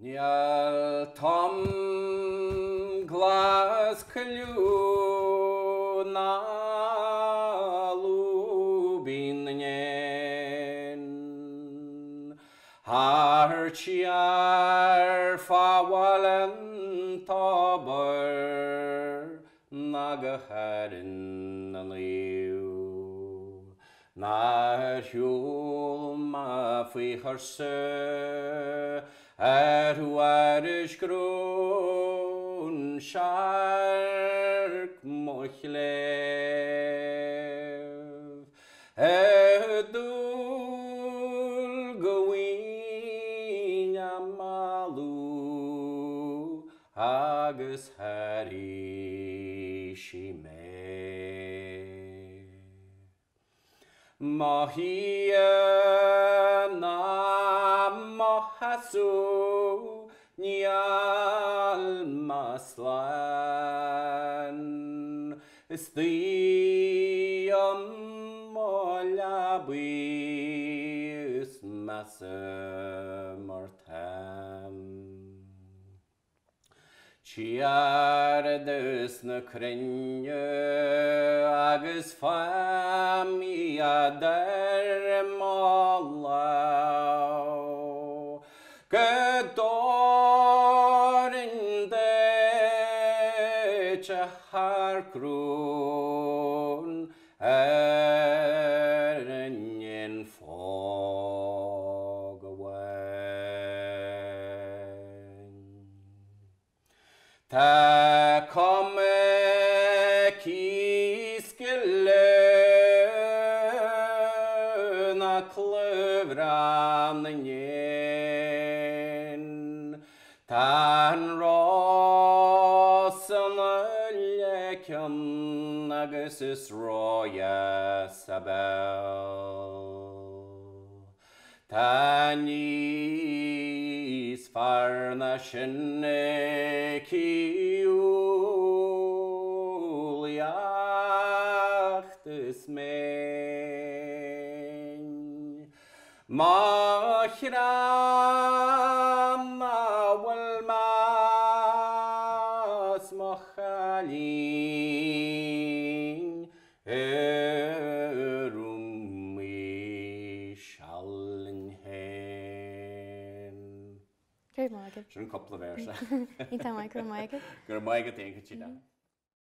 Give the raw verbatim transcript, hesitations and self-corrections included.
Níl Tom Glas Coilleadh na lúbín Ar tíar fábhailín tóbar na go háirín an líú Nár shiúil ma faoi thuirse Ar uairis grún shark mochlev Ar dúil gawin amalu agus hari shime Mahia nam Hasu nial maslan istiyam molabis masamortam chiardes nakrenye agus famia dermallah Gedorinde çaharkrun erenyen fogwen Ta komme kiskille na klövran Tan rosana lekan agus is roya sabel Tan is farna shinne kiul yacht is mein Mahrama Halin erumi shalhen. Good morning. Just a couple of verses. Então, Michael, Michael. Good morning, thank you, Chida.